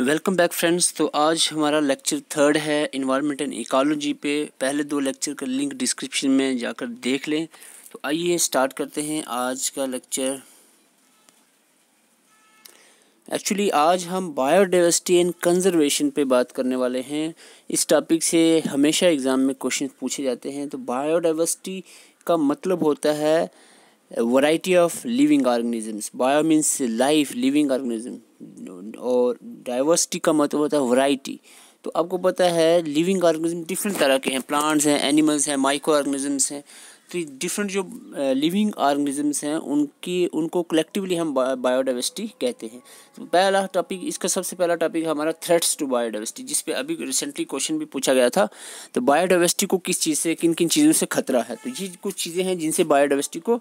Welcome back friends. तो आज हमारा लेक्चर थर्ड है इन्वायरमेंट एंड इकोलॉजी पे। पहले दो लेक्चर का लिंक डिस्क्रिप्शन में जाकर देख लें। तो आइए स्टार्ट करते हैं आज का लेक्चर। एक्चुअली आज हम बायोडाइवर्सिटी एंड कंजर्वेशन पे बात करने वाले हैं। इस टॉपिक से हमेशा एग्ज़ाम में क्वेश्चन पूछे जाते हैं। तो बायोडाइवर्सिटी का मतलब होता है variety of living organisms. Bio means life, living organism, और डाइवर्सिटी का मतलब होता है वैरायटी। तो आपको पता है लिविंग ऑर्गेनिज्म डिफरेंट तरह के हैं, प्लांट्स हैं, एनिमल्स हैं, माइक्रो ऑर्गेनिजम्स हैं। तो डिफरेंट जो लिविंग ऑर्गेनिजम्स हैं उनको कलेक्टिवली हम बायोडाइवर्सिटी कहते हैं। तो पहला टॉपिक, इसका सबसे पहला टॉपिक हमारा थ्रेट्स टू बायोडाइवर्सिटी, जिस पे अभी रिसेंटली क्वेश्चन भी पूछा गया था। तो बायोडाइवर्सिटी को किस चीज़ से, किन किन चीज़ों से खतरा है। तो ये कुछ चीज़ें हैं जिनसे बायोडाइवर्सिटी को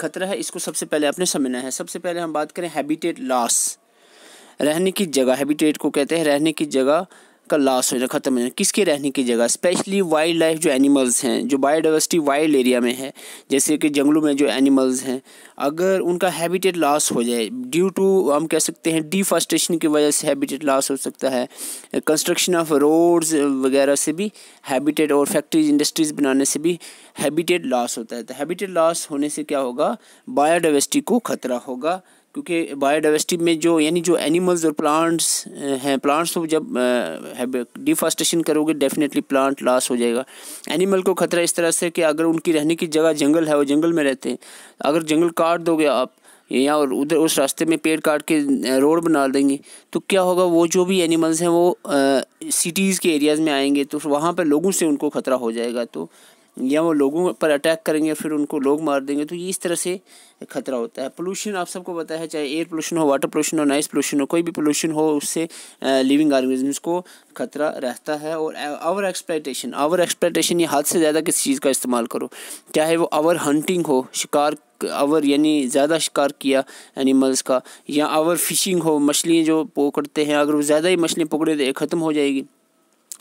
खतरा है, इसको सबसे पहले आपने समझना है। सबसे पहले हम बात करें हैबिटेट लॉस, रहने की जगह। हैबिटेट को कहते हैं रहने की जगह का लॉस हो जाए, ख़त्म हो जाए। किसके रहने की जगह? स्पेशली वाइल्ड लाइफ, जो एनिमल्स हैं, जो बायोडाइवर्सिटी वाइल्ड एरिया में है, जैसे कि जंगलों में जो एनिमल्स हैं, अगर उनका हैबिटेट लॉस हो जाए ड्यू टू, हम कह सकते हैं डिफॉरेस्टेशन की वजह से हैबिटेट लॉस हो सकता है। कंस्ट्रक्शन ऑफ रोड्स वगैरह से भी हैबिटेट, और फैक्ट्रीज इंडस्ट्रीज़ बनाने से भी हैबिटेट लॉस होता है। तो हैबिटेट लॉस होने से क्या होगा? बायोडाइवर्सिटी को खतरा होगा, क्योंकि बायोडाइवर्सिटी में जो, यानी जो एनिमल्स और प्लांट्स हैं, प्लांट्स को जब डिफॉरेस्टेशन करोगे डेफिनेटली प्लांट लॉस हो जाएगा। एनिमल को खतरा इस तरह से कि अगर उनकी रहने की जगह जंगल है, वो जंगल में रहते हैं, अगर जंगल काट दोगे आप, या और उधर उस रास्ते में पेड़ काट के रोड बना देंगे, तो क्या होगा, वो जो भी एनिमल्स हैं वो सिटीज़ के एरियाज़ में आएंगे, तो वहाँ पर लोगों से उनको खतरा हो जाएगा, तो या वो लोगों पर अटैक करेंगे, फिर उनको लोग मार देंगे। तो ये इस तरह से खतरा होता है। पोल्यूशन आप सबको पता है, चाहे एयर पोल्यूशन हो, वाटर पोल्यूशन हो, नॉइस पोल्यूशन हो, कोई भी पोल्यूशन हो, उससे लिविंग ऑर्गेनिजम्स को खतरा रहता है। और ओवर एक्सप्लॉयटेशन, ये हद से ज़्यादा किसी चीज़ का इस्तेमाल करो, चाहे वो ओवर हंटिंग हो, शिकार आवर यानी ज़्यादा शिकार किया एनिमल्स का, या आवर फिशिंग हो, मछलियाँ जो पकड़ते हैं, अगर वो ज़्यादा ही मछलियाँ पकड़े तो ख़त्म हो जाएगी।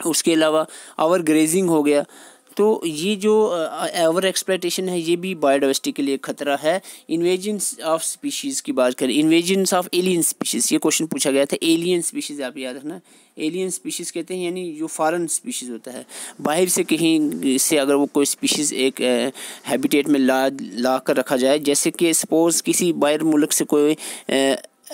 उसके अलावा आवर ग्रेजिंग हो गया। तो ये जो ओवर एक्सप्लॉयटेशन है, ये भी बायोडाइवर्सिटी के लिए खतरा है। इन्वेजन्स ऑफ स्पीशीज़ की बात करें, इन्वेजन्स ऑफ एलियन स्पीशीज़, ये क्वेश्चन पूछा गया था। एलियन स्पीशीज़ आप याद रखना, एलियन स्पीशीज़ कहते हैं, यानी जो फॉरेन स्पीशीज़ होता है, बाहर से कहीं से अगर वो कोई स्पीशीज़ एक हैबिटेट में ला कर रखा जाए, जैसे कि सपोज़ किसी बाहर मुल्क से कोई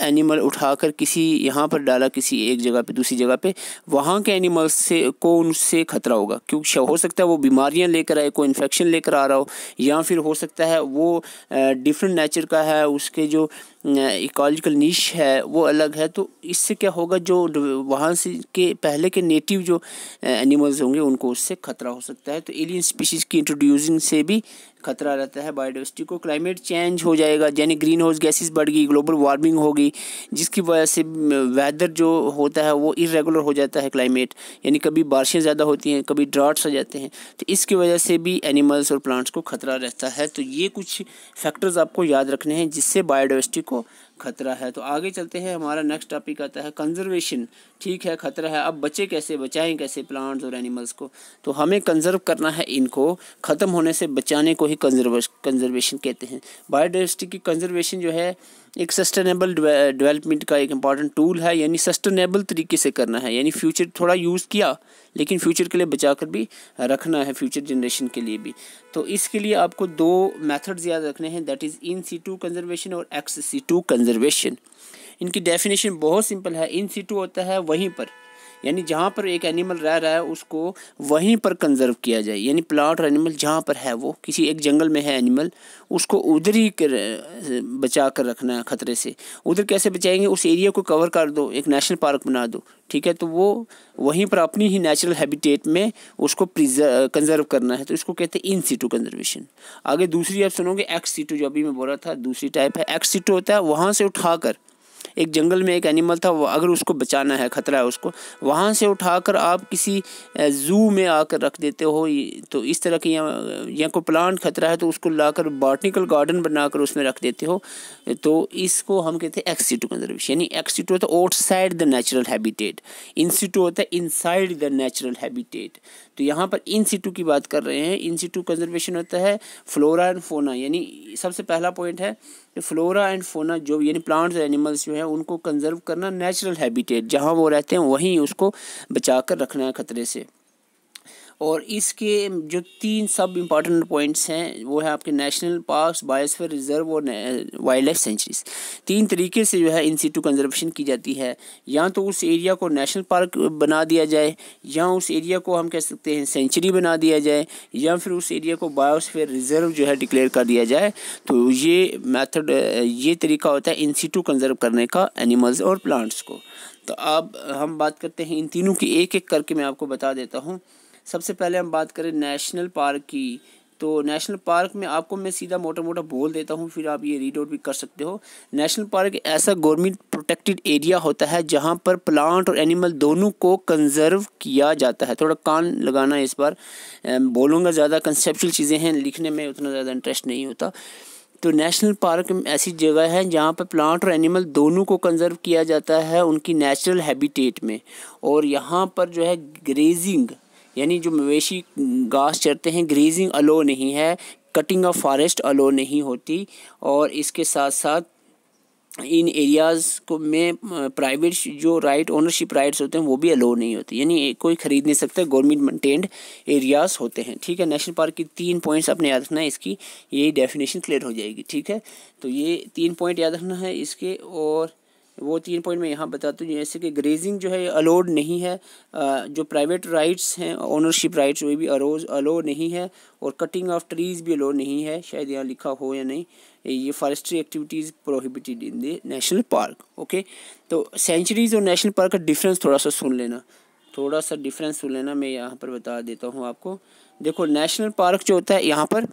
एनिमल उठाकर किसी यहाँ पर डाला, किसी एक जगह पे, दूसरी जगह पे, वहाँ के एनिमल्स से को उनसे खतरा होगा, क्योंकि हो सकता है वो बीमारियाँ लेकर आए, कोई इन्फेक्शन लेकर आ रहा हो, या फिर हो सकता है वो डिफरेंट नेचर का है, उसके जो इकोलॉजिकल नीश है वो अलग है। तो इससे क्या होगा, जो वहाँ से के पहले के नेटिव जो एनिमल्स होंगे उनको उससे खतरा हो सकता है। तो एलियन स्पीशीज़ की इंट्रोड्यूसिंग से भी खतरा रहता है बायोडाइवर्सिटी को। क्लाइमेट चेंज हो जाएगा, यानी ग्रीन हाउस गैसेस बढ़ गई, ग्लोबल वार्मिंग होगी, जिसकी वजह से वेदर जो होता है वो इरेगुलर हो जाता है क्लाइमेट, यानी कभी बारिशें ज़्यादा होती हैं, कभी ड्राट्स आ जाते हैं। तो इसकी वजह से भी एनिमल्स और प्लांट्स को खतरा रहता है। तो ये कुछ फैक्टर्स आपको याद रखने हैं जिससे बायोडाइवर्सिटी को खतरा है। तो आगे चलते हैं, हमारा नेक्स्ट टॉपिक आता है कंजर्वेशन। ठीक है, खतरा है, अब बचाएं कैसे प्लांट्स और एनिमल्स को? तो हमें कंजर्व करना है, इनको ख़त्म होने से बचाने को ही कंजर्वेशन कहते हैं। बायोडाइवर्सिटी की कंजर्वेशन जो है एक सस्टेनेबल डेवलपमेंट का एक इम्पॉर्टेंट टूल है, यानी सस्टेनेबल तरीके से करना है, यानी फ्यूचर थोड़ा यूज़ किया लेकिन फ्यूचर के लिए बचा कर भी रखना है, फ्यूचर जनरेशन के लिए भी। तो इसके लिए आपको दो मेथड्स याद रखने हैं, that is in situ conservation और एक्स सीटू कंजर्वेशन। इनकी डेफिनेशन बहुत सिंपल है। इन सीटू होता है वहीं पर, यानी जहाँ पर एक एनिमल रह रहा है उसको वहीं पर कंजर्व किया जाए, यानी प्लांट और एनिमल जहाँ पर है, वो किसी एक जंगल में है एनिमल, उसको उधर ही बचा कर रखना है ख़तरे से। उधर कैसे बचाएंगे? उस एरिया को कवर कर दो, एक नेशनल पार्क बना दो, ठीक है, तो वो वहीं पर अपनी ही नेचुरल हैबिटेट में उसको कंजर्व करना है। तो इसको कहते हैं इन सीटू कंजर्वेशन। आगे दूसरी आप सुनोगे एक्स सीटू, जो अभी मैं बोल रहा था, दूसरी टाइप है। एक्स सीटू होता है वहाँ से उठाकर, एक जंगल में एक एनिमल था, वो अगर उसको बचाना है, ख़तरा है उसको, वहाँ से उठाकर आप किसी ज़ू में आकर रख देते हो। तो इस तरह के यहाँ कोई प्लांट ख़तरा है तो उसको लाकर बॉटनिकल गार्डन बनाकर उसमें रख देते हो, तो इसको हम कहते हैं एक्स सीटू कंजर्वेशन। यानी एक्स सीटू होता है outside the natural habitat, in situ होता है इनसाइड द नेचुरल हैबिटेट। तो यहाँ पर इन सीटू की बात कर रहे हैं। इन सीटू कंजर्वेशन होता है फ्लोरा एंड फौना, यानी सबसे पहला पॉइंट है फ्लोरा एंड फौना जो यानी प्लांट्स एनिमल्स जो है उनको कंजर्व करना, नेचुरल हैबिटेट जहां वो रहते हैं वहीं उसको बचा कर रखना है ख़तरे से। और इसके जो तीन सब इम्पॉर्टेंट पॉइंट्स हैं वो है आपके नेशनल पार्क्स, बायोस्फीयर रिजर्व और वाइल्ड लाइफ सेंचुरीज। तीन तरीके से जो है इन सीटू कंजर्वेशन की जाती है, या तो उस एरिया को नेशनल पार्क बना दिया जाए, या उस एरिया को हम कह सकते हैं सेंचुरी बना दिया जाए, या फिर उस एरिया को बायोस्फीयर रिजर्व जो है डिक्लेयर कर दिया जाए। तो ये मैथड, ये तरीका होता है इन सीटू कंजर्व करने का एनिमल्स और प्लांट्स को। तो अब हम बात करते हैं इन तीनों की, एक एक करके मैं आपको बता देता हूँ। सबसे पहले हम बात करें नेशनल पार्क की, तो नेशनल पार्क में आपको मैं सीधा मोटा मोटा बोल देता हूं, फिर आप ये रीड आउट भी कर सकते हो। नेशनल पार्क ऐसा गवर्नमेंट प्रोटेक्टेड एरिया होता है जहां पर प्लांट और एनिमल दोनों को कंजर्व किया जाता है। थोड़ा कान लगाना, इस बार बोलूँगा ज़्यादा कंसेप्चुअल चीज़ें हैं, लिखने में उतना ज़्यादा इंटरेस्ट नहीं होता। तो नेशनल पार्क ऐसी जगह है जहाँ पर प्लांट और एनिमल दोनों को कंजर्व किया जाता है उनकी नेचुरल हैबिटेट में, और यहाँ पर जो है ग्रेजिंग यानी जो मवेशी घास चरते हैं ग्रेजिंग अलो नहीं है, कटिंग ऑफ फॉरेस्ट अलो नहीं होती। और इसके साथ साथ इन एरियाज़ को में प्राइवेट जो राइट ओनरशिप राइट्स होते हैं वो भी अलो नहीं होती, यानी कोई ख़रीद नहीं सकता, गवर्नमेंट मेंटेन्ड एरियाज़ होते हैं। ठीक है, नेशनल पार्क की तीन पॉइंट्स आपने याद रखना है, इसकी यही डेफिनेशन क्लियर हो जाएगी। ठीक है, तो ये तीन पॉइंट याद रखना है इसके, और वो तीन पॉइंट मैं यहाँ बताता हूँ, जैसे कि ग्रेजिंग जो है अलाउड नहीं है, जो प्राइवेट राइट्स हैं ओनरशिप राइट्स वो भी अलो नहीं है, और कटिंग ऑफ ट्रीज भी अलो नहीं है, शायद यहाँ लिखा हो या नहीं, ये forestry activities prohibited in the national park. Okay, तो सेंचुरीज और नेशनल पार्क का डिफरेंस थोड़ा सा डिफरेंस सुन लेना, मैं यहाँ पर बता देता हूँ आपको। देखो, नेशनल पार्क जो होता है यहाँ पर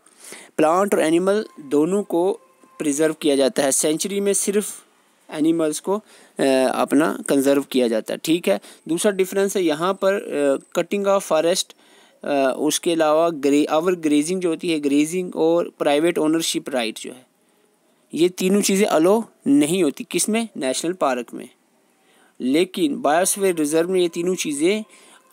प्लांट और एनिमल दोनों को प्रिजर्व किया जाता है, सेंचुरी में सिर्फ एनिमल्स को अपना कंजर्व किया जाता है। ठीक है, दूसरा डिफरेंस है यहाँ पर कटिंग ऑफ फॉरेस्ट, उसके अलावा आवर ग्रेजिंग जो होती है, ग्रेजिंग और प्राइवेट ओनरशिप राइट जो है ये तीनों चीज़ें अलो नहीं होती, किसमें? नेशनल पार्क में। लेकिन बायोस्फीयर रिजर्व में ये तीनों चीज़ें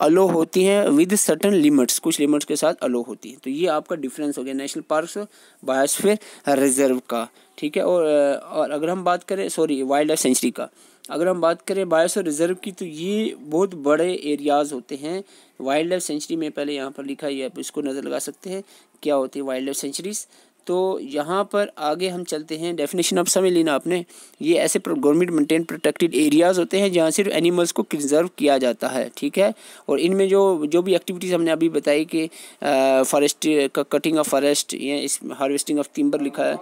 अलो होती हैं विद सर्टन लिमिट्स, कुछ लिमिट्स के साथ अलो होती है। तो ये आपका डिफरेंस हो गया नेशनल पार्क और बायोस्फीयर रिजर्व का। ठीक है, और अगर हम बात करें वाइल्ड लाइफ सेंचुरी का, अगर हम बात करें बायोस्फीयर रिजर्व की, तो ये बहुत बड़े एरियाज़ होते हैं। वाइल्ड लाइफ सेंचुरी में पहले यहाँ पर लिखा है, आप इसको नज़र लगा सकते हैं क्या होती है वाइल्ड लाइफ सेंचुरीज़। तो यहाँ पर आगे हम चलते हैं, डेफिनेशन आप समझ लेना आपने, ये ऐसे गवर्नमेंट मेंटेन प्रोटेक्टेड एरियाज़ होते हैं जहाँ सिर्फ एनिमल्स को कंजर्व किया जाता है। ठीक है, और इनमें जो भी एक्टिविटीज़ हमने अभी बताई कि फॉरेस्ट का कटिंग ऑफ फॉरेस्ट या इस हार्वेस्टिंग ऑफ टिम्बर लिखा है,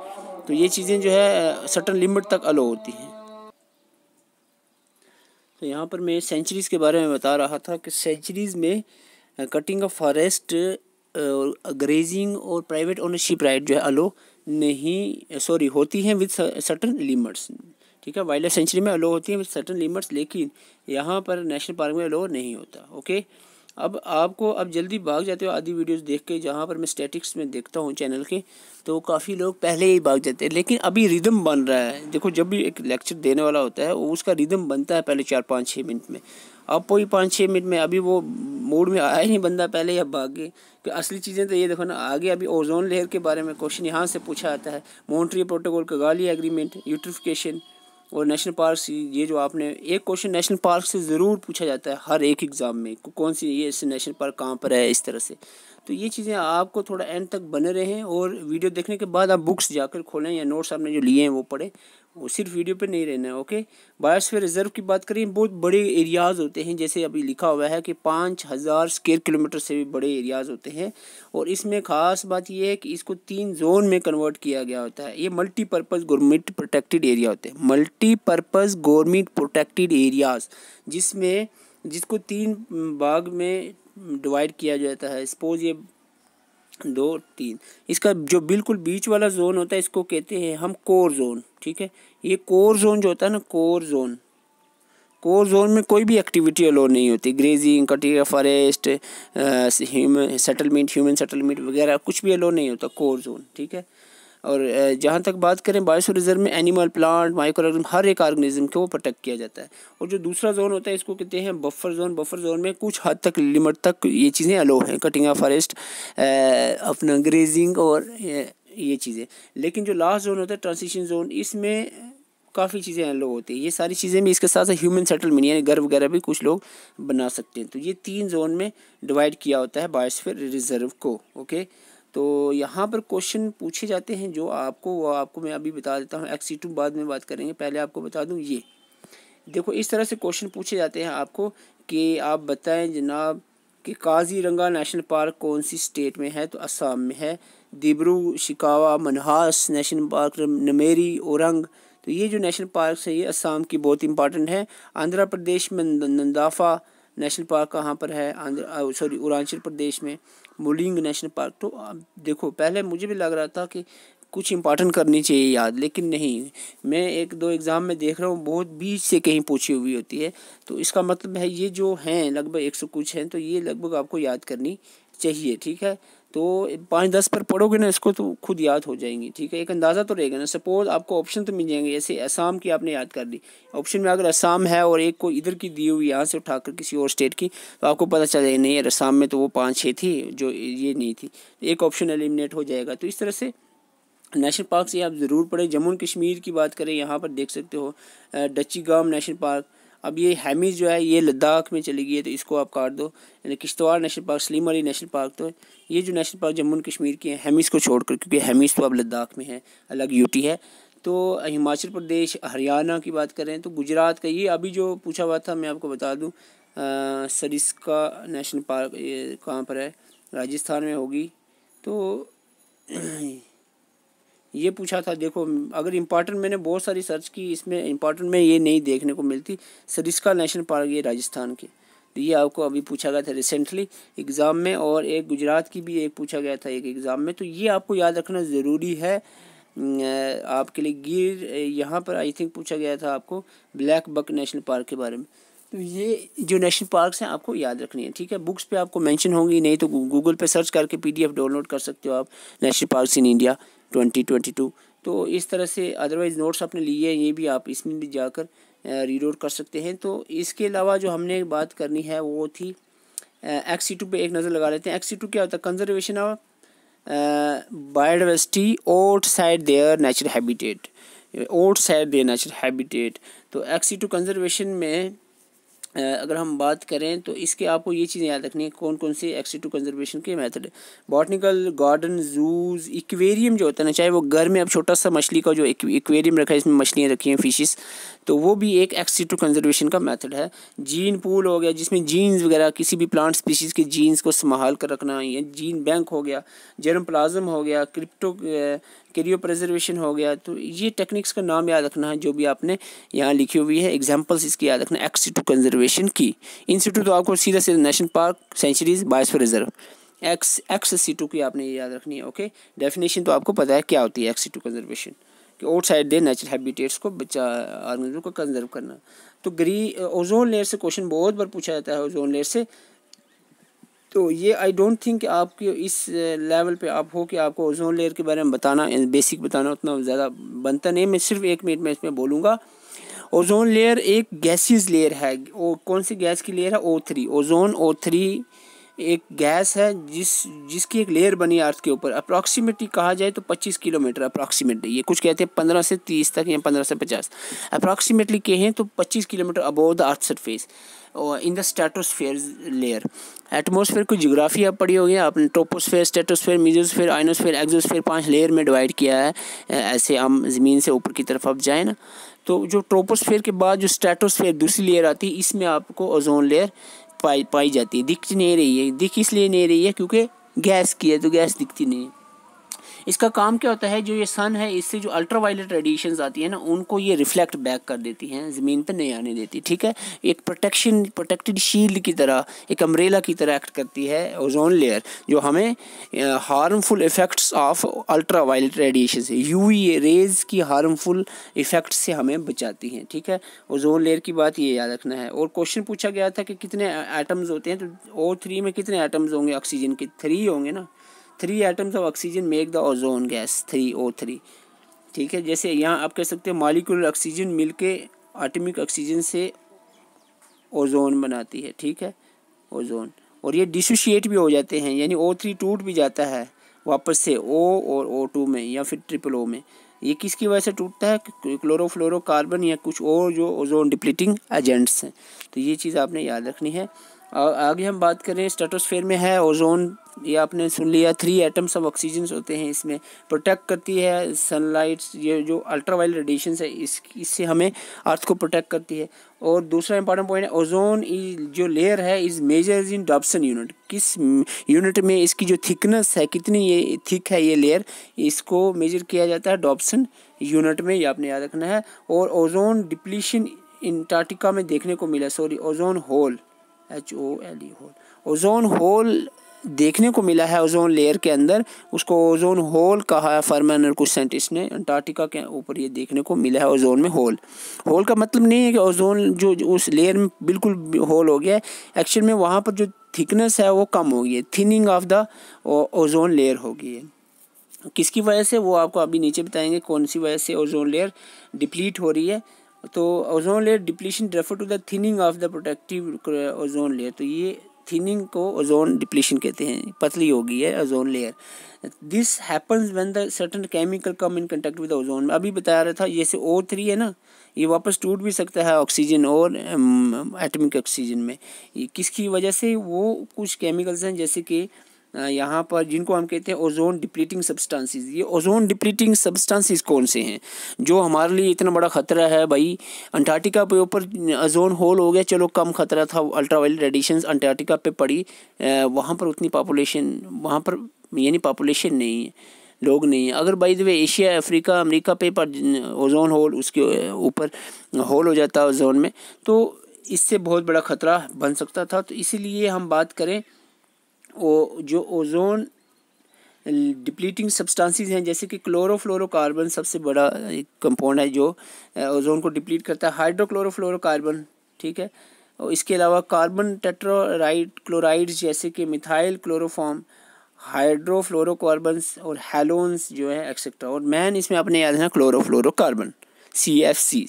तो ये चीज़ें जो है सर्टन लिमिट तक अलो होती हैं। तो यहाँ पर मैं सेंचुरीज़ के बारे में बता रहा था कि सेंचुरीज़ में कटिंग ऑफ फॉरेस्ट, ग्रेजिंग और प्राइवेट ओनरशिप राइट जो है अलो नहीं होती हैं विद सर्टन लिमिट्स। ठीक है, वाइल्ड लाइफ सेंचुरी में अलो होती हैं विद सर्टन लिमिट्स, लेकिन यहाँ पर नेशनल पार्क में अलो नहीं होता। ओके, अब आपको जल्दी भाग जाते हो आधी वीडियोस देख के, जहाँ पर मैं स्टैटिक्स में देखता हूँ चैनल के, तो काफ़ी लोग पहले ही भाग जाते हैं, लेकिन अभी रिदम बन रहा है। देखो, जब भी एक लेक्चर देने वाला होता है उसका रिदम बनता है पहले 4-5-6 मिनट में, अब कोई 5-6 मिनट में अभी वो मूड में आया ही नहीं बंदा, पहले ही अब भागे कि असली चीज़ें तो ये देखो ना आगे। अभी ओजोन लेयर के बारे में क्वेश्चन यहाँ से पूछा आता है, Montreal protocol, Kigali agreement, eutrophication और नेशनल पार्क, ये जो आपने एक क्वेश्चन नेशनल पार्क से ज़रूर पूछा जाता है हर एक एग्ज़ाम में, कौन सी ये नेशनल पार्क कहाँ पर है, इस तरह से। तो ये चीज़ें आपको थोड़ा एंड तक बने रहें, और वीडियो देखने के बाद आप बुक्स जाकर खोलें या नोट्स आपने जो लिए हैं वो पढ़ें, वो सिर्फ वीडियो पे नहीं रहना है। ओके, बायोस्फीयर रिजर्व की बात करें, बहुत बड़े एरियाज़ होते हैं, जैसे अभी लिखा हुआ है कि 5000 स्क्वायर किलोमीटर से भी बड़े एरियाज़ होते हैं, और इसमें ख़ास बात यह है कि इसको 3 जोन में कन्वर्ट किया गया होता है। ये मल्टीपर्पज़ गवर्नमेंट प्रोटेक्टेड एरिया होते हैं, मल्टीपर्पज़ गवर्नमेंट प्रोटेक्टेड एरियाज़, जिसमें जिसको 3 भाग में डिवाइड किया जाता है, सपोज ये 2-3। इसका जो बिल्कुल बीच वाला जोन होता है इसको कहते हैं हम कोर जोन। ठीक है, ये कोर जोन जो होता है ना, कोर जोन में कोई भी एक्टिविटी अलाउ नहीं होती, grazing, cutting forest, human settlement वगैरह कुछ भी अलाउ नहीं होता, कोर जोन। ठीक है, और जहाँ तक बात करें बायोस्फीयर रिजर्व में एनिमल, प्लांट, माइक्रोऑर्गेनिज्म, हर एक ऑर्गेनिज्म को प्रोटेक्ट किया जाता है। और जो दूसरा जोन होता है इसको कहते हैं बफर जोन। बफर जोन में कुछ हद तक लिमिट तक ये चीज़ें अलो हैं, कटिंग ऑफ फॉरेस्ट, अपना ग्रेजिंग और ये चीज़ें। लेकिन जो लास्ट जोन होता है ट्रांजिशन जोन, इसमें काफ़ी चीज़ें एलो होती है, ये सारी चीज़ें भी। इसके साथ साथ ह्यूमन सेटलमेंट यानी घर वगैरह भी कुछ लोग बना सकते हैं। तो ये 3 जोन में डिवाइड किया होता है बायोस्फीयर रिजर्व को। ओके, तो यहाँ पर क्वेश्चन पूछे जाते हैं जो आपको, वो आपको मैं अभी बता देता हूँ। एक्स2 बाद में बात करेंगे, पहले आपको बता दूँ ये देखो इस तरह से क्वेश्चन पूछे जाते हैं आपको कि आप बताएं जनाब कि काजी रंगा नेशनल पार्क कौन सी स्टेट में है, तो असम में है। दिब्रू शिकावा मन्हास नेशनल पार्क, नमेरी औरंग, तो ये जो नेशनल पार्क है ये असम की बहुत इंपॉर्टेंट है। आंध्र प्रदेश में नंदाफा नेशनल पार्क कहाँ पर है, अरुणाचल प्रदेश में बोलिंग नेशनल पार्क। तो आप देखो, पहले मुझे भी लग रहा था कि कुछ इंपॉर्टेंट करनी चाहिए याद, लेकिन नहीं, मैं 1-2 एग्ज़ाम में देख रहा हूँ बहुत बीच से कहीं पूछी हुई होती है। तो इसका मतलब है ये जो हैं लगभग 100 कुछ हैं, तो ये लगभग आपको याद करनी चाहिए। ठीक है, तो 5-10 पर पढ़ोगे ना इसको तो खुद याद हो जाएंगी। ठीक है, एक अंदाज़ा तो रहेगा ना। सपोज आपको ऑप्शन तो मिल जाएंगे, जैसे असम की आपने याद कर ली, ऑप्शन में अगर असम है और एक को इधर की दी हुई यहाँ से उठाकर किसी और स्टेट की, तो आपको पता चल जाएगा नहीं असम में तो वो 5-6 थी जो ये नहीं थी, एक ऑप्शन एलिमिनेट हो जाएगा। तो इस तरह से नेशनल पार्क से आप ज़रूर पढ़ें। जम्मू कश्मीर की बात करें, यहाँ पर देख सकते हो डचीगाम नेशनल पार्क। अब ये हैमीज जो है ये लद्दाख में चली गई है, तो इसको आप काट दो। यानी Kishtwar national park, Salim national park, तो ये जो नेशनल पार्क जम्मू कश्मीर के हैं हैमीज को छोड़कर, क्योंकि हैमीज तो अब लद्दाख में है, अलग यूटी है। तो हिमाचल प्रदेश, हरियाणा की बात करें तो गुजरात का ये अभी जो पूछा हुआ था मैं आपको बता दूँ, सरिसका नेशनल पार्क कहाँ पर है, राजस्थान में होगी। तो ये पूछा था, देखो अगर इम्पॉर्टेंट मैंने बहुत सारी सर्च की, इसमें इम्पॉर्टेंट में ये नहीं देखने को मिलती। सरिस्का नेशनल पार्क ये राजस्थान के, तो ये आपको अभी पूछा गया था रिसेंटली एग्ज़ाम में, और एक गुजरात की भी एक पूछा गया था एक एग्ज़ाम में। तो ये आपको याद रखना ज़रूरी है आपके लिए। गिर, यहाँ पर आई थिंक पूछा गया था आपको ब्लैक बक नेशनल पार्क के बारे में। तो ये जो नेशनल पार्क्स हैं आपको याद रखनी है। ठीक है, बुक्स पे आपको मेंशन होंगी, नहीं तो गूगल पे सर्च करके पीडीएफ डाउनलोड कर सकते हो आप, नेशनल पार्क्स इन इंडिया 2022। तो इस तरह से अदरवाइज़ नोट्स आपने लिए हैं, ये भी आप इसमें भी जाकर रीलोड कर सकते हैं। तो इसके अलावा जो हमने बात करनी है वो थी XC2 पे एक नज़र लगा लेते हैं। XC2 क्या होता है, conservation of biodiversity outside their natural habitat, outside their natural habitat. तो XC2 कंजर्वेशन में अगर हम बात करें तो इसके आपको ये चीज़ें याद रखनी है कौन कौन से XC2 कंजर्वेशन के method. Botanical garden, zoos, aquarium जो होता है ना, चाहे वो घर में आप छोटा सा मछली का जो एक्वेरियम रखा है, इसमें मछलियाँ रखी हैं फिशेस, तो वो भी एक XC2 कंजर्वेशन का मेथड है। जीन पूल हो गया, जिसमें जीन्स वगैरह किसी भी प्लांट स्पीशीज़ के जीन्स को संभाल कर रखना, या जीन बैंक हो गया, जर्म प्लाज्म हो गया, क्रिप्टो कैरियो प्रिजर्वेशन हो गया। तो ये टेक्निक्स का नाम याद रखना है जो भी आपने यहाँ लिखी हुई है, एग्जांपल्स इसकी याद रखना XC2 कंजर्वेशन की। इंस्टीट्यूट तो आपको सीधा सीधा national park, sanctuaries, biosphere reserve, XC2 की आपने ये याद रखनी है। ओके, डेफिनेशन तो आपको पता है क्या होती है XC2 कंजर्वेशन, कि आउटसाइड दे नेचुरल हैबिटेट्स को बचा, ऑर्गेनिज्म को कंजर्व करना। तो ओजोन लेयर से क्वेश्चन बहुत बार पूछा जाता है, ओजोन लेयर से। तो ये आई डोंट थिंक आपके इस लेवल पे आप हो कि आपको ओजोन लेयर के बारे में बताना, बेसिक बताना उतना ज़्यादा बनता नहीं। मैं सिर्फ 1 मिनट में इसमें बोलूँगा। ओजोन लेयर एक गैसीज लेयर है, और कौन सी गैस की लेयर है, O3। ओजोन O3 एक गैस है जिसकी एक लेयर बनी अर्थ के ऊपर। अप्रॉक्सीमेटली कहा जाए तो 25 किलोमीटर अप्रॉक्सीमेटली, ये कुछ कहते हैं 15 से 30 तक या 15 से 50 अप्रॉक्सीमेटली कहें तो 25 kilometre above the earth surface और in the stratosphere layer. Atmosphere को ज्योग्राफी आप पढ़ी होगी आपने, troposphere, stratosphere, mesosphere, ionosphere, exosphere, 5 layer में डिवाइड किया है। ऐसे हम ज़मीन से ऊपर की तरफ आप जाए ना, तो जो ट्रोपोस्फेयर के बाद जो स्ट्रेटोस्फेयर दूसरी लेयर आती है, इसमें आपको ओजोन लेयर पाई जाती है। दिख नहीं रही है, दिख इसलिए नहीं रही है क्योंकि गैस की है, तो गैस दिखती नहीं है। इसका काम क्या होता है, जो ये सन है इससे जो अल्ट्रावायलेट रेडिएशंस आती है ना, उनको ये रिफ्लेक्ट बैक कर देती हैं, ज़मीन पर नहीं आने देती। ठीक है, एक प्रोटेक्टेड शील्ड की तरह, एक अम्ब्रेला की तरह एक्ट करती है ओजोन लेयर, जो हमें harmful effects of ultraviolet radiation से, UV रेज़ की हार्मफुल इफ़ेक्ट्स से हमें बचाती हैं। ठीक है, ओजोन लेयर की बात ये याद रखना है। और क्वेश्चन पूछा गया था कि कितने एटम्स होते हैं, तो O3 में कितने एटम्स होंगे ऑक्सीजन के, 3 होंगे ना। 3 atoms of oxygen make the ozone gas, 3 O3। ठीक है, जैसे यहाँ आप कह सकते हैं मॉलिक्यूलर ऑक्सीजन मिलके एटॉमिक ऑक्सीजन से ओजोन बनाती है। ठीक है, ओजोन, और ये डिसोशिएट भी हो जाते हैं, यानी O3 टूट भी जाता है वापस से ओ और O2 में या फिर ट्रिपल O में। ये किसकी वजह से टूटता है? क्लोरोफ्लोरोकार्बन या कुछ और जो ओजोन डिप्लीटिंग एजेंट्स हैं। तो ये चीज़ आपने याद रखनी है। और आगे हम बात करें, स्ट्रेटोस्फेयर में है ओजोन, ये आपने सुन लिया। 3 एटम्स ऑफ ऑक्सीजन होते हैं इसमें, प्रोटेक्ट करती है सनलाइट, ये जो अल्ट्रावायलेट रेडिएशन है इससे हमें अर्थ को प्रोटेक्ट करती है। और दूसरा इंपॉर्टेंट पॉइंट है ओजोन जो लेयर है is measures in Dobson unit, किस यूनिट में इसकी जो थिकनेस है, कितनी ये थिक है ये लेयर, इसको मेजर किया जाता है डॉप्सन यूनिट में, ये आपने याद रखना है। और ओजोन डिप्लीशन अंटार्कटिका में देखने को मिला, sorry ozone hole, HOLE hole, ozone hole देखने को मिला है ओजोन लेयर के अंदर, उसको ओजोन होल कहा है फर्मन और कुछ साइंटिस्ट ने। अंटार्कटिका के ऊपर ये देखने को मिला है ओजोन में होल। होल का मतलब नहीं है कि ओजोन जो उस लेयर में बिल्कुल होल हो गया है, एक्चुअल में वहाँ पर जो थिकनेस है वो कम हो गई है, thinning of the ozone layer हो गई है। किसकी वजह से वो आपको अभी नीचे बताएंगे कौन सी वजह से ओजोन लेयर डिप्लीट हो रही है। तो ozone layer depletion refer to the thinning of the protective ozone layer, तो ये थिनिंग को ओजोन डिप्लीशन कहते हैं, पतली हो गई है ozone layer. This happens when the certain chemical come in contact with ozone. अभी बता रहा था जैसे O3 है ना, ये वापस टूट भी सकता है ऑक्सीजन और एटमिक ऑक्सीजन में, ये किसकी वजह से? वो कुछ केमिकल्स हैं जैसे कि यहाँ पर जिनको हम कहते हैं ओजोन डिप्लीटिंग सब्सटेंसेस। ये ओजोन डिप्लीटिंग सब्सटेंसेस कौन से हैं जो हमारे लिए इतना बड़ा खतरा है? भाई अंटार्कटिका पे ऊपर ओजोन होल हो गया, चलो कम खतरा था, अल्ट्रावायलेट रेडिएशंस अंटार्कटिका पे पड़ी, वहाँ पर उतनी पॉपुलेशन, वहाँ पर यानी पॉपुलेशन नहीं है, लोग नहीं है। अगर by the way Asia, Africa, America पे पर ओजोन होल, उसके ऊपर होल हो जाता ओजोन में, तो इससे बहुत बड़ा खतरा बन सकता था। तो इसीलिए हम बात करें जो ओजोन डिप्लीटिंग सब्सटेंसेस हैं जैसे कि क्लोरोफ्लोरोकार्बन सबसे बड़ा कंपाउंड है जो ओजोन को डिप्लीट करता है, हाइड्रोक्लोरोफ्लोरोकार्बन, ठीक है। और इसके अलावा कार्बन टेट्राराइड क्लोराइड्स जैसे कि मिथाइल क्लोरोफॉर्म, हाइड्रोफ्लोरोकार्बन्स और हैलोन्स जो है एक्सेट्रा। और मैन इसमें अपने याद है क्लोरोफ्लोरोकार्बन CFC।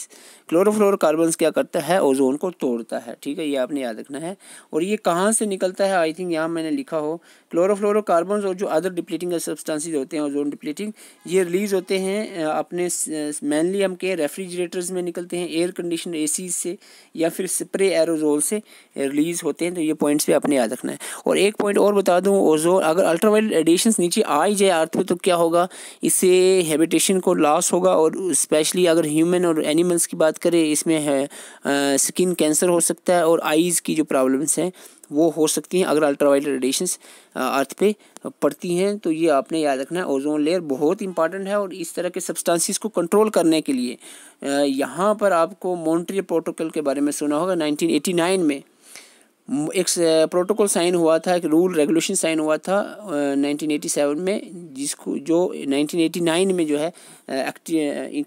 क्लोरोफ्लोरोकार्बन्स क्या करता है? ओजोन को तोड़ता है, ठीक है, ये आपने याद रखना है। और ये कहाँ से निकलता है? आई थिंक यहाँ मैंने लिखा हो, क्लोरोफ्लोरोकार्बन्स और जो अदर डिप्लीटिंग सब्सटेंसेस होते हैं ओजोन डिप्लीटिंग, ये रिलीज होते हैं अपने मेनली हम के रेफ्रिजरेटर्स में निकलते हैं, एयर कंडीशनर AC से या फिर स्प्रे एरोजोल से रिलीज़ होते हैं। तो ये पॉइंट्स भी आपने याद रखना है। और एक पॉइंट और बता दूँ, ओजोन अगर अल्ट्रावायलेट रेडिएशन नीचे आ ही जाए अर्थ पे तो क्या होगा? इससे हैबिटेशन को लॉस होगा, और स्पेशली अगर ह्यूमन और एनिमल्स की बात करें इसमें है स्किन कैंसर हो सकता है, और आईज़ की जो प्रॉब्लम्स हैं वो हो सकती हैं अगर अल्ट्रावायलेट रेडिएशंस अर्थ पे पड़ती हैं। तो ये आपने याद रखना है, ओजोन लेयर बहुत इंपॉर्टेंट है। और इस तरह के सब्सटेंसेस को कंट्रोल करने के लिए यहाँ पर आपको मॉन्ट्रियल प्रोटोकॉल के बारे में सुना होगा। 1989 में एक प्रोटोकॉल साइन हुआ था, एक रूल रेगुलेशन साइन हुआ था 1987 में, जिसको जो 1989 में जो है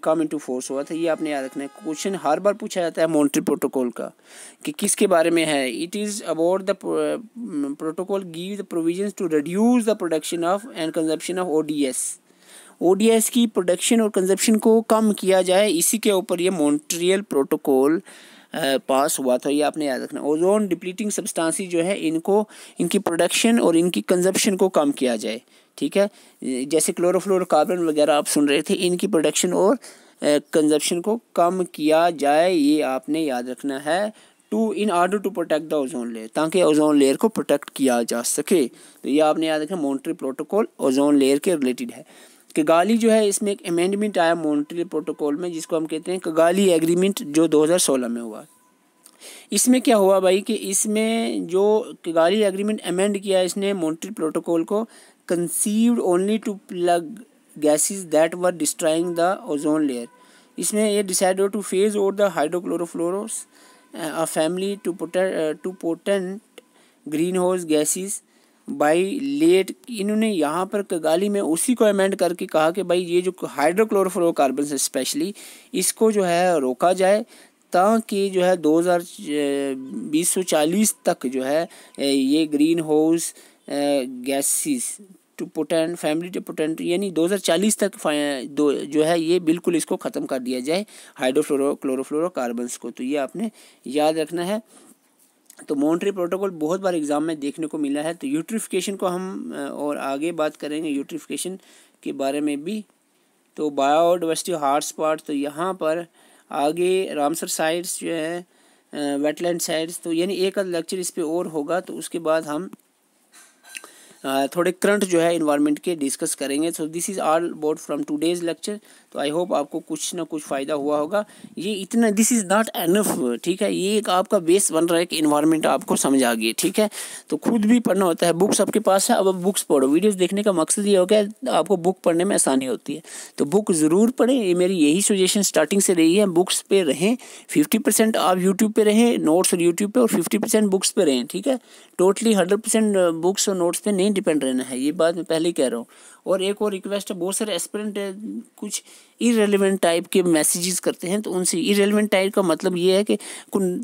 कम इनटू फोर्स हुआ था, ये आपने याद रखना है। क्वेश्चन हर बार पूछा जाता है मॉन्ट्रियल प्रोटोकॉल का कि किसके बारे में है। It is about the protocol give the provisions to reduce the production of and consumption of ODS की प्रोडक्शन और कंजप्शन को कम किया जाए, इसी के ऊपर ये मॉन्ट्रियल प्रोटोकॉल पास हुआ था, ये आपने याद रखना। ओजोन डिप्लीटिंग सब्सटेंसेस जो है इनको, इनकी प्रोडक्शन और इनकी कंजप्शन को कम किया जाए, ठीक है। जैसे क्लोरोफ्लोरोकार्बन वगैरह आप सुन रहे थे, इनकी प्रोडक्शन और कंजप्शन को कम किया जाए, ये आपने याद रखना है। In order to protect the ozone layer, ताकि ओजोन लेयर को प्रोटेक्ट किया जा सके। तो ये आपने याद रखना, मॉन्ट्रियल प्रोटोकॉल ओजोन लेयर के रिलेटेड है। किगाली जो है इसमें एक अमेंडमेंट आया मॉन्ट्रियल प्रोटोकॉल में, जिसको हम कहते हैं किगाली एग्रीमेंट, जो 2016 में हुआ। इसमें क्या हुआ भाई कि इसमें जो किगाली एग्रीमेंट अमेंड किया इसने मॉन्ट्रियल प्रोटोकॉल को, conceived only to plug gases that were destroying the ozone layer. इसमें ये decide to phase out the hydrochlorofluoros family to potent green house gases by late. इन्होंने यहाँ पर किगाली में उसी को अमेंड करके कहा कि भाई ये जो हाइड्रोक्लोरोफ्लोरोकार्बन है स्पेशली, इसको जो है रोका जाए, ताकि जो है 2040 तक जो है ये green house gases to potent family to potent, यानी 2040 तक जो है ये बिल्कुल इसको ख़त्म कर दिया जाए हाइड्रोक्लोरोफ्लोरोकार्बन को। तो ये आपने याद रखना है। तो मॉन्ट्रियल प्रोटोकॉल बहुत बार एग्ज़ाम में देखने को मिला है। तो यूट्रिफिकेशन को हम और आगे बात करेंगे, यूट्रिफिकेशन के बारे में भी। तो बायोडाइवर्सिटी हॉटस्पॉट, तो यहाँ पर आगे रामसर साइट्स जो है, वेटलैंड साइट्स, तो यानी एक आध लेक्चर इस पर और होगा। तो उसके बाद हम थोड़े करंट जो है इन्वायरमेंट के डिस्कस करेंगे। So this is all about from today's lecture. तो आई होप आपको कुछ ना कुछ फ़ायदा हुआ होगा। ये इतना दिस इज़ नॉट एनफ, ठीक है। ये एक आपका बेस बन रहा है कि इन्वायरमेंट आपको समझ आ गई, ठीक है। तो खुद भी पढ़ना होता है, बुक्स आपके पास है, अब आप बुक्स पढ़ो। वीडियोज़ देखने का मकसद ये हो गया, आपको बुक पढ़ने में आसानी होती है। तो बुक ज़रूर पढ़ें, ये मेरी यही सजेशन स्टार्टिंग से रही है। बुक्स पे रहें, 50% आप यूट्यूब पर रहें, नोट्स और यूट्यूब पर, और 50% बुक्स पर रहें, ठीक है। टोटली 100% बुक्स और नोट्स पर नहीं डिपेंड रहना है, ये बात मैं पहले ही कह रहा हूँ। और एक और रिक्वेस्ट है, बहुत सारे एस्पिरेंट कुछ इरेलीवेंट टाइप के मैसेजेस करते हैं, तो उनसे इरेलीवेंट टाइप का मतलब ये है कि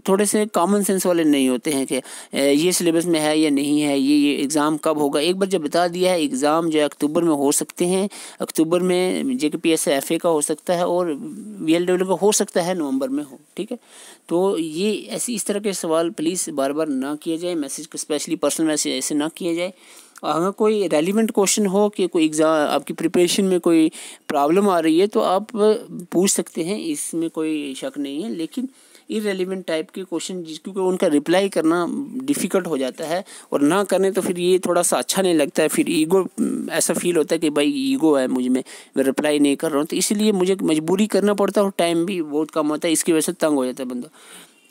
थोड़े से कॉमन सेंस वाले नहीं होते हैं कि ये सिलेबस में है या नहीं है, ये एग्ज़ाम कब होगा। एक बार जब बता दिया है, एग्ज़ाम जो है अक्टूबर में हो सकते हैं, अक्टूबर में जेकेपी एसआई FAA का हो सकता है और VLW का हो सकता है, नवंबर में हो, ठीक है। तो ये ऐसी इस तरह के सवाल प्लीज़ बार बार ना किए जाए, मैसेज को स्पेशली पर्सनल मैसेज ऐसे ना किए जाए। अगर कोई रेलिवेंट क्वेश्चन हो कि कोई एग्ज़ाम आपकी प्रिपरेशन में कोई प्रॉब्लम आ रही है तो आप पूछ सकते हैं, इसमें कोई शक नहीं है। लेकिन इरेलीवेंट टाइप के क्वेश्चन क्योंकि उनका रिप्लाई करना डिफ़िकल्ट हो जाता है, और ना करें तो फिर ये थोड़ा सा अच्छा नहीं लगता है, फिर ईगो ऐसा फील होता है कि भाई ईगो है मुझ में, मैं रिप्लाई नहीं कर रहा हूँ। तो इसलिए मुझे मजबूरी करना पड़ता है और टाइम भी बहुत कम होता है, इसकी वजह से तंग हो जाता है बंदा।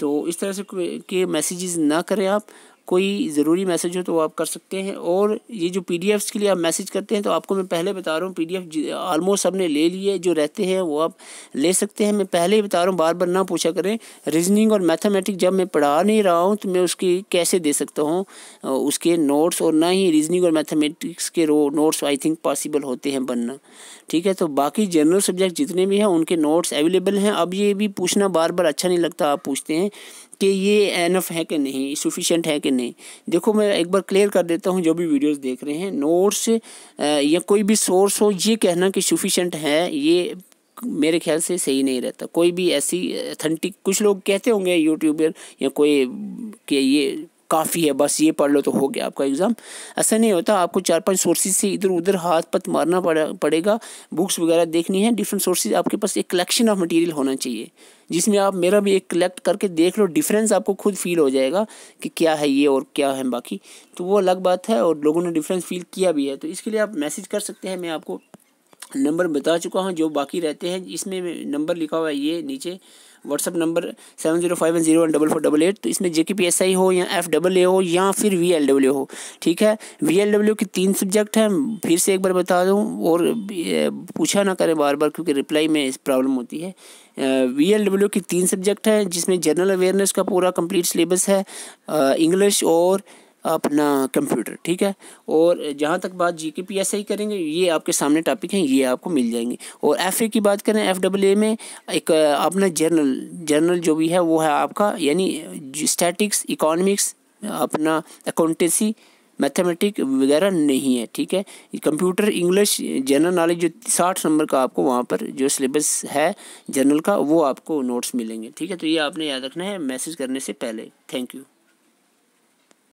तो इस तरह से के मैसेजेस ना करें आप। कोई ज़रूरी मैसेज हो तो आप कर सकते हैं। और ये जो PDFs के लिए आप मैसेज करते हैं, तो आपको मैं पहले बता रहा हूँ PDF ऑलमोस्ट सबने ले लिए, जो रहते हैं वो आप ले सकते हैं। मैं पहले ही बता रहा हूँ, बार बार ना पूछा करें। रीजनिंग और मैथमेटिक्स जब मैं पढ़ा नहीं रहा हूँ तो मैं उसकी कैसे दे सकता हूँ उसके नोट्स, और ना ही रीजनिंग और मैथमेटिक्स के नोट्स आई थिंक पॉसिबल होते हैं बनना, ठीक है। तो बाकी जनरल सब्जेक्ट जितने भी हैं उनके नोट्स अवेलेबल हैं। अब ये भी पूछना बार बार अच्छा नहीं लगता, आप पूछते हैं कि ये एनफ है कि नहीं, सफिशेंट है कि नहीं। देखो मैं एक बार क्लियर कर देता हूँ, जो भी वीडियोस देख रहे हैं, नोट्स या कोई भी सोर्स हो, ये कहना कि सफिशेंट है, ये मेरे ख्याल से सही नहीं रहता। कोई भी ऐसी अथेंटिक, कुछ लोग कहते होंगे यूट्यूबर या कोई कि ये काफ़ी है, बस ये पढ़ लो तो हो गया आपका एग्ज़ाम, ऐसा नहीं होता। आपको 4-5 सोर्सेज से इधर उधर हाथ पत मारना पड़ेगा, बुक्स वगैरह देखनी है, डिफरेंट सोर्सेज, आपके पास एक कलेक्शन ऑफ मटेरियल होना चाहिए जिसमें आप मेरा भी एक कलेक्ट करके देख लो। डिफरेंस आपको खुद फील हो जाएगा कि क्या है ये और क्या है बाकी, तो वो अलग बात है, और लोगों ने डिफरेंस फील किया भी है। तो इसके लिए आप मैसेज कर सकते हैं। मैं आपको नंबर बता चुका हूँ, जो बाकी रहते हैं इसमें नंबर लिखा हुआ है ये नीचे, व्हाट्सअप नंबर 7051014488। तो इसमें JKP SI हो या FAA हो या फिर VLW हो, ठीक है। VLW के 3 सब्जेक्ट हैं, फिर से एक बार बता दूं, और पूछा ना करें बार बार क्योंकि रिप्लाई में प्रॉब्लम होती है। VLW के 3 सब्जेक्ट हैं, जिसमें जनरल अवेयरनेस का पूरा कंप्लीट सिलेबस है, इंग्लिश और अपना कंप्यूटर, ठीक है। और जहाँ तक बात JKP SI करेंगे, ये आपके सामने टॉपिक हैं, ये आपको मिल जाएंगे। और FAA की बात करें, FAA में एक अपना जर्नल जो भी है वो है आपका, यानी स्टैटिक्स, इकोनॉमिक्स, अपना अकाउंटेंसी, मैथमेटिक वगैरह नहीं है, ठीक है। कंप्यूटर, इंग्लिश, जनरल नॉलेज, जो 60 नंबर का आपको वहाँ पर जो सिलेबस है जनरल का, वो आपको नोट्स मिलेंगे, ठीक है। तो ये आपने याद रखना है मैसेज करने से पहले। Thank you.